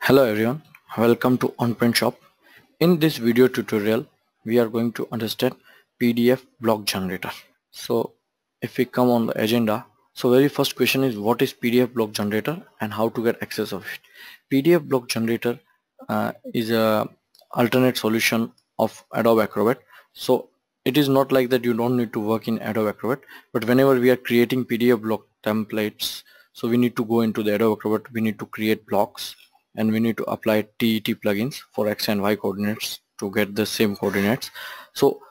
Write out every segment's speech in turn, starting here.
Hello everyone, welcome to OnPrintShop. In this video tutorial, we are going to understand PDF block generator. So if we come on the agenda, so very first question is what is PDF block generator and how to get access of it. PDF block generator is a alternate solution of Adobe Acrobat. So it is not like that you don't need to work in Adobe Acrobat, but whenever we are creating PDF block templates, so we need to go into the Adobe Acrobat, we need to create blocks, and we need to apply TET plugins for X and Y coordinates to get the same coordinates. So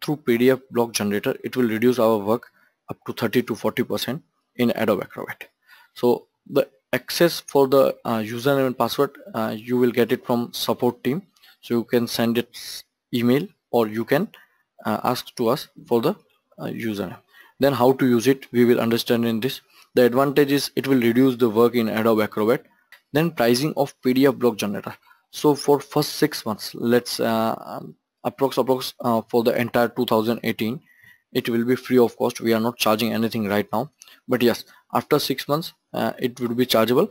through PDF block generator, it will reduce our work up to 30 to 40% in Adobe Acrobat. So the access for the username and password, you will get it from support team. So you can send it email or you can ask to us for the username. Then how to use it, we will understand in this. The advantage is it will reduce the work in Adobe Acrobat. Then pricing of PDF block generator. So for first 6 months, let's for the entire 2018, it will be free of cost. We are not charging anything right now, but yes, after 6 months, it would be chargeable.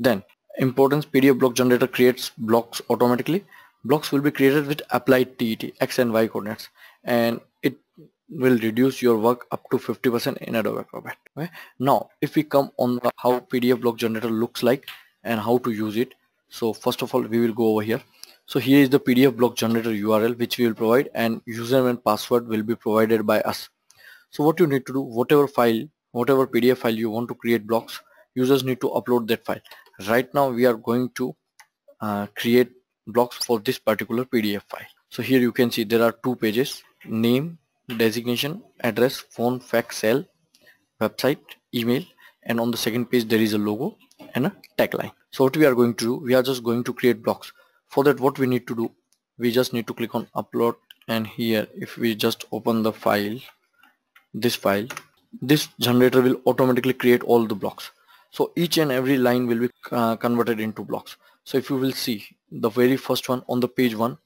Then importance, PDF block generator creates blocks automatically. Blocks will be created with applied TET, X and Y coordinates, and it will reduce your work up to 50% in Adobe Acrobat. Okay? Now, if we come on how PDF block generator looks like and how to use it. So first of all, we will go over here. So here is the PDF block generator URL which we will provide, and username and password will be provided by us. So what you need to do, whatever PDF file you want to create blocks, users need to upload that file. Right now we are going to create blocks for this particular PDF file. So here you can see there are 2 pages: name, designation, address, phone, fax, cell, website, email, and on the second page there is a logo and a tagline. So what we are going to do, we are just going to create blocks. For that, what we need to do, we just need to click on upload, and here if we just open the file, this generator will automatically create all the blocks. So each and every line will be converted into blocks. So if you will see the very first one on the page 1,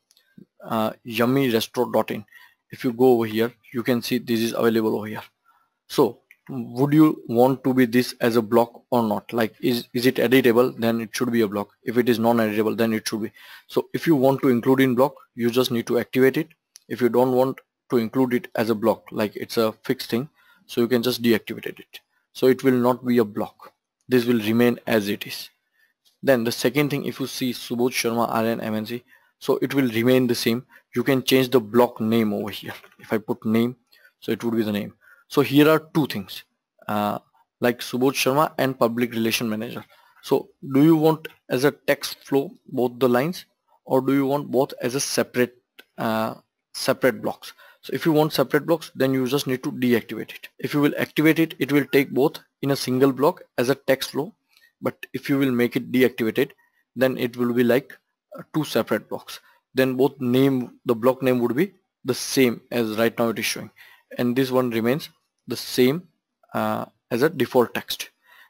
yummyresto.in, if you go over here, you can see this is available over here. So would you want to be this as a block or not? Like is it editable? Then it should be a block. If it is non-editable, then it should be. So if you want to include in block, you just need to activate it. If you don't want to include it as a block, like it's a fixed thing, so you can just deactivate it. So it will not be a block. This will remain as it is. Then the second thing, if you see Subodh Sharma RN MNC, so it will remain the same. You can change the block name over here. If I put name, so it would be the name. So here are 2 things, like Subodh Sharma and Public Relation Manager. So do you want as a text flow both the lines, or do you want both as a separate blocks? So if you want separate blocks, then you just need to deactivate it. If you will activate it, it will take both in a single block as a text flow, but if you will make it deactivated, then it will be like 2 separate blocks. Then both name, the block name would be the same as right now it is showing, and this one remains the same as a default text.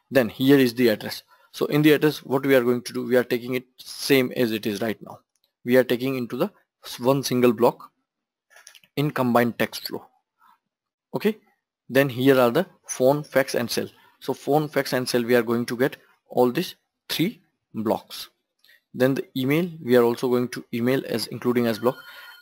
Then here is the address. So in the address, what we are going to do, we are taking it same as it is right now. We are taking into the one single block in combined text flow. Okay, then here are the phone, fax and cell. So phone, fax and cell, we are going to get all these 3 blocks. Then the email, we are also going to email as including as block,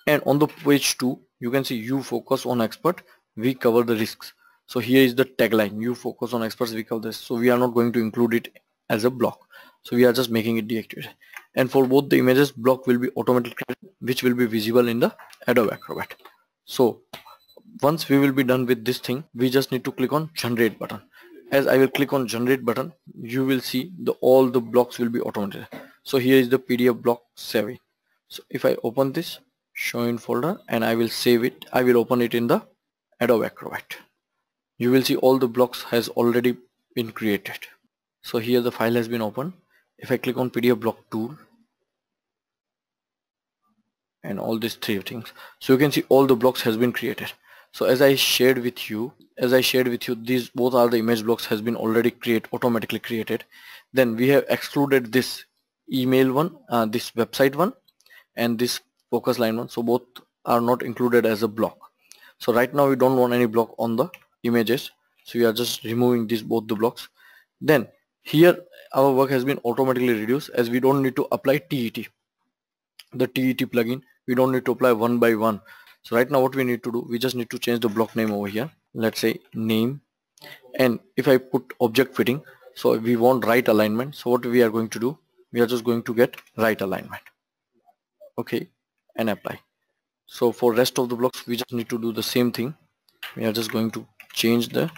and on the page 2 you can see you focus on expert, we cover the risks. So here is the tagline, you focus on experts, we cover this. So we are not going to include it as a block, so we are just making it deactivated. And for both the images, block will be automatically created, which will be visible in the Adobe Acrobat. So once we will be done with this thing, we just need to click on generate button. As I will click on generate button, you will see all the blocks will be automated. So here is the PDF block saving. So if I open this, show in folder, and I will save it. I will open it in the Adobe Acrobat. You will see all the blocks has already been created. So here the file has been opened. If I click on PDF block tool and all these 3 things, so you can see all the blocks has been created. So as I shared with you, these both are the image blocks has been already automatically created. Then we have excluded this email one, this website one, and this focus line one. So both are not included as a block. So right now we don't want any block on the images, so we are just removing these both the blocks. Then here our work has been automatically reduced as we don't need to apply TET, the TET plugin. We don't need to apply one by one. So right now what we need to do, we just need to change the block name over here. Let's say name, and if I put object fitting, so we want right alignment. So what we are going to do, we are just going to get right alignment, okay, and apply. So for rest of the blocks we just need to do the same thing. We are just going to change the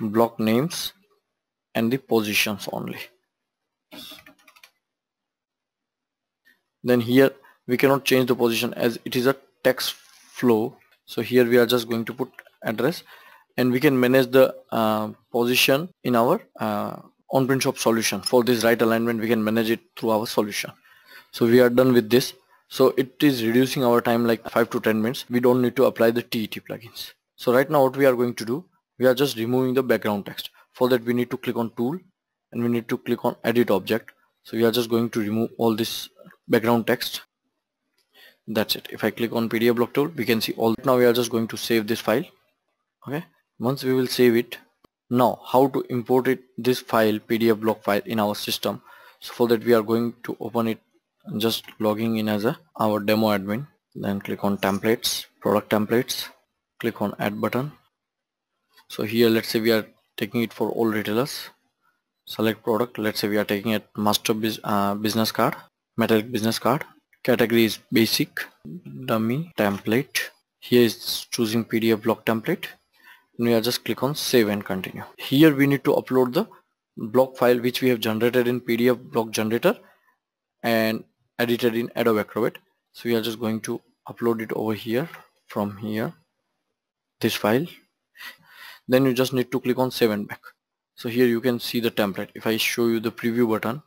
block names and the positions only. Then here we cannot change the position as it is a text flow, so here we are just going to put address, and we can manage the position in our OnPrintShop solution. For this right alignment we can manage it through our solution. So we are done with this. So it is reducing our time like 5 to 10 minutes. We don't need to apply the TET plugins. So right now what we are going to do, we are just removing the background text. For that we need to click on tool and we need to click on edit object. So we are just going to remove all this background text. That's it. If I click on PDF block tool, we can see all. Now we are just going to save this file. Okay, once we will save it. Now how to import it, this file, PDF block file, in our system. So for that we are going to open it, just logging in as our demo admin, then click on templates, product templates, click on add button. So here let's say we are taking it for all retailers, select product. Let's say we are taking it master business card, metallic business card, category is basic, dummy template. Here is choosing PDF block template, and we are just click on save and continue. Here we need to upload the block file which we have generated in PDF block generator and edited in Adobe Acrobat. So we are just going to upload it over here from here, this file. Then you just need to click on save and back. So here you can see the template. If I show you the preview button,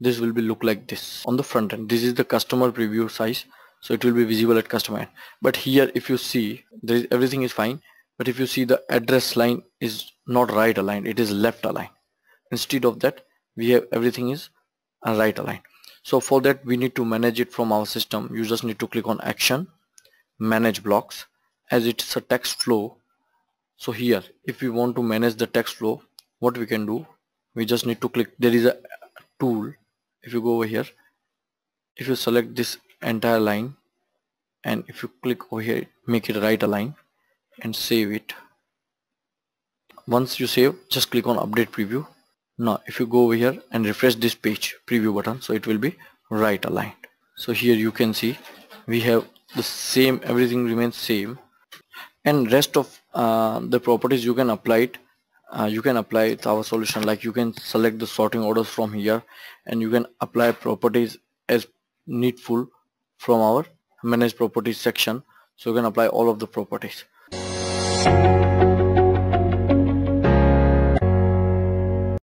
this will be look like this on the front end. This is the customer preview size, so it will be visible at customer end. But here if you see, there is, everything is fine, but if you see the address line is not right aligned, it is left aligned. Instead of that we have everything is right aligned. So for that we need to manage it from our system. You just need to click on action, manage blocks, as it's a text flow. So here if we want to manage the text flow, what we can do, we just need to click, there is a tool. If you go over here, if you select this entire line and if you click over here, make it right align and save it. Once you save, just click on update preview. Now if you go over here and refresh this page, preview button, so it will be right aligned. So here you can see we have the same, everything remains same, and rest of the properties you can apply it. You can apply it to our solution, like you can select the sorting orders from here, and you can apply properties as needful from our manage properties section. So you can apply all of the properties.